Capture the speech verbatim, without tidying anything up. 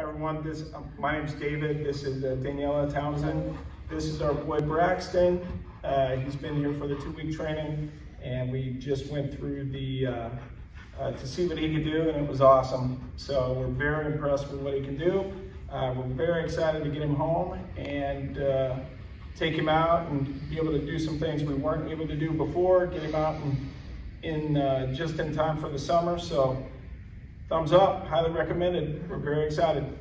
Hi everyone, this, uh, my name's David, this is uh, Daniella Townsend. This is our boy Braxton. Uh, he's been here for the two week training and we just went through the, uh, uh, to see what he could do, and it was awesome. So we're very impressed with what he can do. Uh, we're very excited to get him home and uh, take him out and be able to do some things we weren't able to do before, get him out and, in uh, just in time for the summer. So thumbs up, highly recommended. We're very excited.